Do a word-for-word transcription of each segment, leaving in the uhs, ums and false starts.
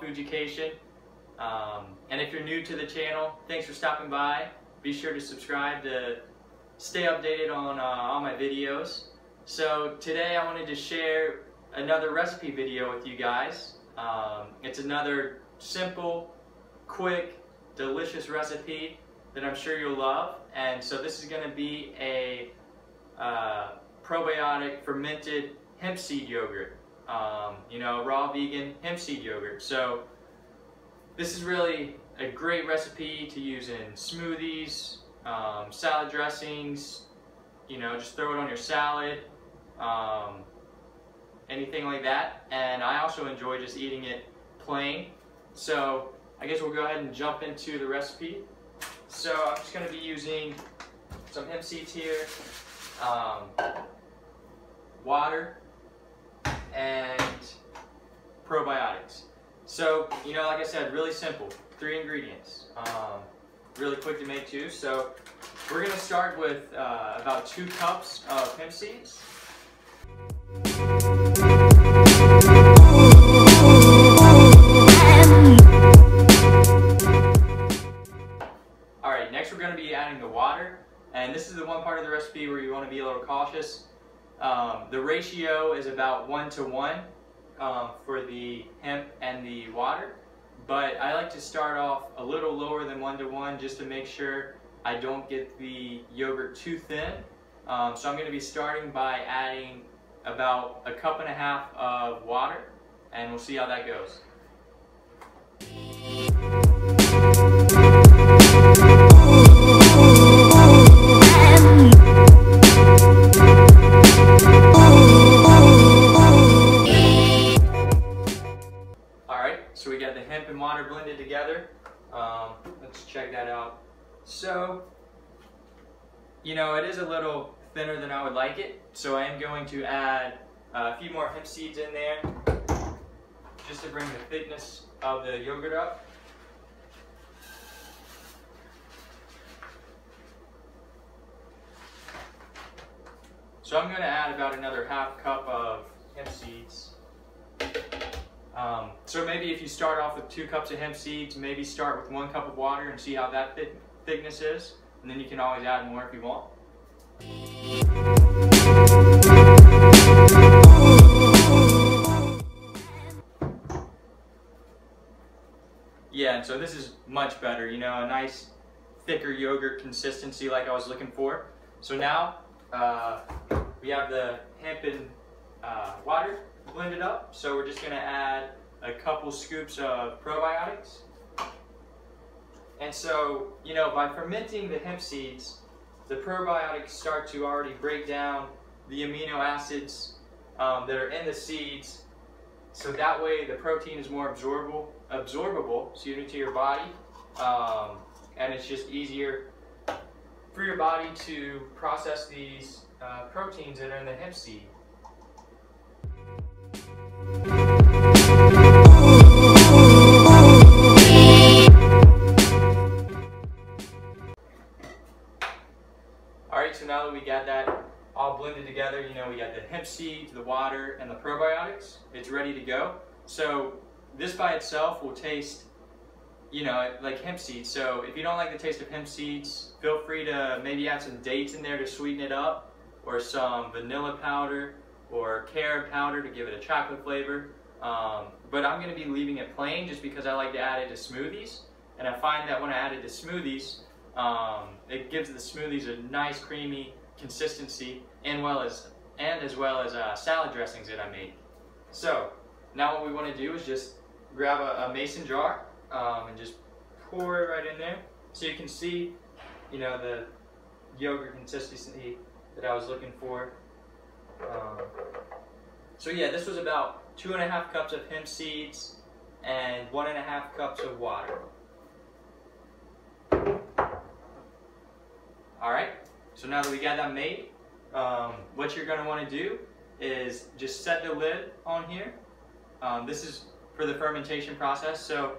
Fooducation. Um, and if you're new to the channel, thanks for stopping by. Be sure to subscribe to stay updated on uh, all my videos. So today I wanted to share another recipe video with you guys. Um, it's another simple, quick, delicious recipe that I'm sure you'll love. And so this is going to be a uh, probiotic fermented hemp seed yogurt. Um, you know, raw vegan hemp seed yogurt. So this is really a great recipe to use in smoothies, um, salad dressings, you know, just throw it on your salad, um, anything like that. And I also enjoy just eating it plain. So I guess we'll go ahead and jump into the recipe. So I'm just going to be using some hemp seeds here, um, water, and probiotics. So, you know, like I said, really simple. Three ingredients. Um, really quick to make too. So we're going to start with uh, about two cups of hemp seeds. Alright, next we're going to be adding the water. And this is the one part of the recipe where you want to be a little cautious. Um, the ratio is about one to one um, for the hemp and the water, but I like to start off a little lower than one to one just to make sure I don't get the yogurt too thin. Um, so I'm going to be starting by adding about a cup and a half of water, and we'll see how that goes. So we got the hemp and water blended together. Um, let's check that out. So, you know, it is a little thinner than I would like it. So I am going to add a few more hemp seeds in there just to bring the thickness of the yogurt up. So I'm going to add about another half cup of hemp seeds. Um, so maybe if you start off with two cups of hemp seeds, maybe start with one cup of water and see how that thick thickness is, and then you can always add more if you want. Yeah, and so this is much better, you know, a nice thicker yogurt consistency like I was looking for. So now uh, we have the hemp and uh, water blended up, so we're just going to add a couple scoops of probiotics. And so, you know, by fermenting the hemp seeds, the probiotics start to already break down the amino acids um, that are in the seeds, so that way the protein is more absorbable, absorbable excuse me, to your body, um, and it's just easier for your body to process these uh, proteins that are in the hemp seed. Alright, so now that we got that all blended together, you know, we got the hemp seeds, the water, and the probiotics, it's ready to go. So this by itself will taste, you know, like hemp seeds. So if you don't like the taste of hemp seeds, feel free to maybe add some dates in there to sweeten it up, or some vanilla powder, or carob powder to give it a chocolate flavor. Um, but I'm going to be leaving it plain just because I like to add it to smoothies. And I find that when I add it to smoothies, um, it gives the smoothies a nice creamy consistency, and, well as, and as well as uh, salad dressings that I made. So now what we want to do is just grab a, a mason jar um, and just pour it right in there. So you can see, you know, the yogurt consistency that I was looking for. Um, so yeah, this was about two and a half cups of hemp seeds and one and a half cups of water. Alright, so now that we got that made, um, what you're going to want to do is just set the lid on here. Um, this is for the fermentation process, so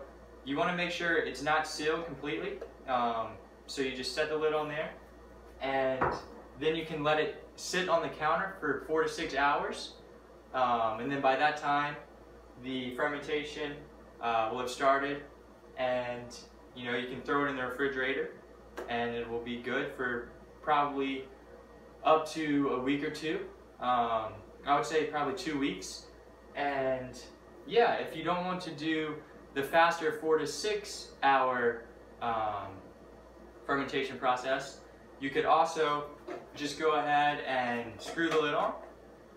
you want to make sure it's not sealed completely. Um, so you just set the lid on there, and then you can let it sit on the counter for four to six hours, um, and then by that time the fermentation uh, will have started, and you know, you can throw it in the refrigerator and it will be good for probably up to a week or two. Um, I would say probably two weeks. And yeah, if you don't want to do the faster four to six hour um, fermentation process, you could also just go ahead and screw the lid on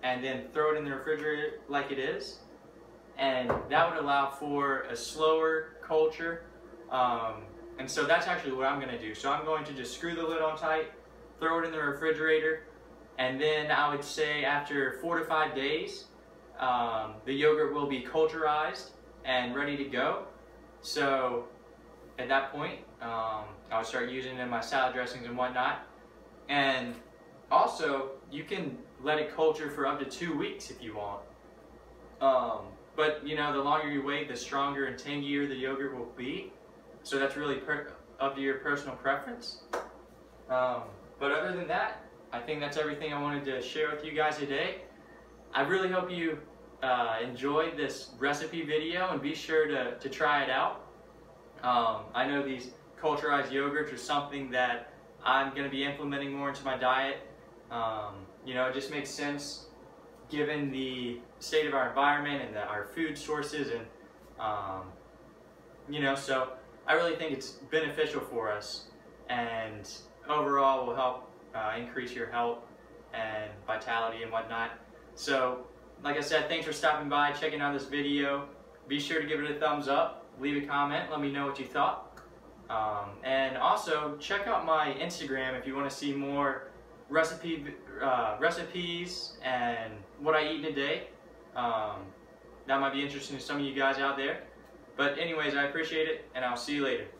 and then throw it in the refrigerator like it is. And that would allow for a slower culture. Um, and so that's actually what I'm gonna do. So I'm going to just screw the lid on tight, throw it in the refrigerator, and then I would say after four to five days, um, the yogurt will be culturized and ready to go. So at that point, um, I would start using it in my salad dressings and whatnot. And also, you can let it culture for up to two weeks if you want. Um, but you know, the longer you wait, the stronger and tangier the yogurt will be. So that's really per up to your personal preference. Um, but other than that, I think that's everything I wanted to share with you guys today. I really hope you uh, enjoyed this recipe video, and be sure to, to try it out. Um, I know these culturized yogurts are something that I'm going to be implementing more into my diet. Um, you know, it just makes sense given the state of our environment and the, our food sources, and um, you know, so I really think it's beneficial for us, and overall will help uh, increase your health and vitality and whatnot. So like I said, thanks for stopping by, checking out this video. Be sure to give it a thumbs up, leave a comment, let me know what you thought. Um, and also check out my Instagram if you want to see more recipe uh, recipes and what I eat in a day. Um, that might be interesting to some of you guys out there. But anyways, I appreciate it, and I'll see you later.